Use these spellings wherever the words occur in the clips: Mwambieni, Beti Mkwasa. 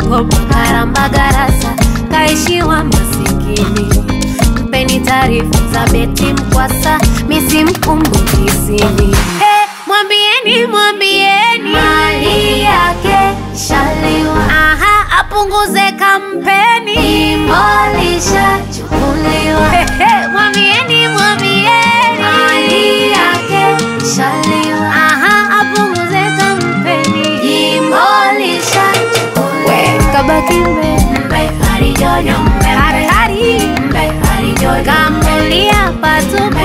Jacob karamba garasa kaishiwa masikini. Mpeni taarifa za Beti Mkwasa, misi mkumbuki sini. Hey, mwambieni, mwambieni mali yake shaliwa. Aha, apunguze kampeni, imolisha chukuliwa. Hey, hey, mwambieni, mwambieni mali yake shaliwa. Aha, apunguze kampeni, imolisha chukuliwa. Kabaki mbe harijojo mbe hatari mbe kamulia patupu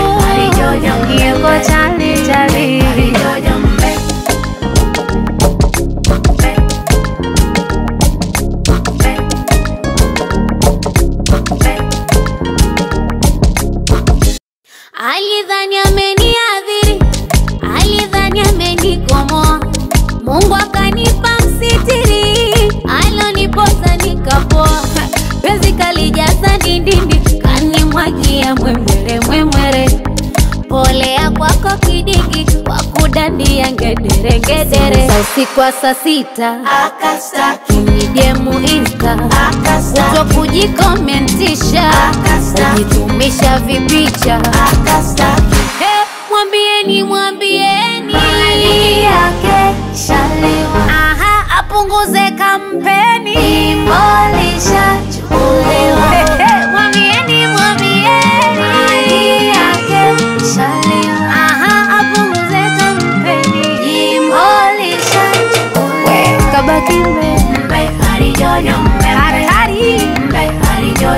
yuko chali chali. Alidhani ameniadhiri, alidhani amenikomoa, Mungu akanipa msitiri, aloniposa nikapoa, penzi kalijaza ndindi mwagia mwemwere mwemwere. Polea kwako kidigi, kwa kudandia ngedere ngedere. Sausi kwa sasita akastaki, nijemu insta akastaki, uto kujikomentisha akastaki, kujitumisha vipicha akastaki. Hey, mwambieni, mwambieni mali yake shaliwa. Aha, apunguze kampeni, imolisha chukuliwa. Hey, hey.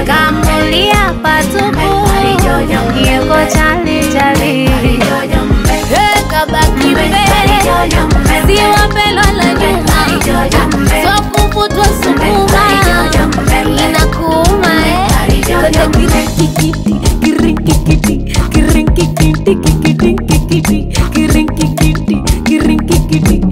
Kamulia patupu yuko chali chali. Kabaki mbe siwa mbelo la nyuma, sokuputwa sukuma inakuuma. Kirinkikiti kirinkikiti kirinkikiti kirinkikiti kirinkikiti kirinkikiti.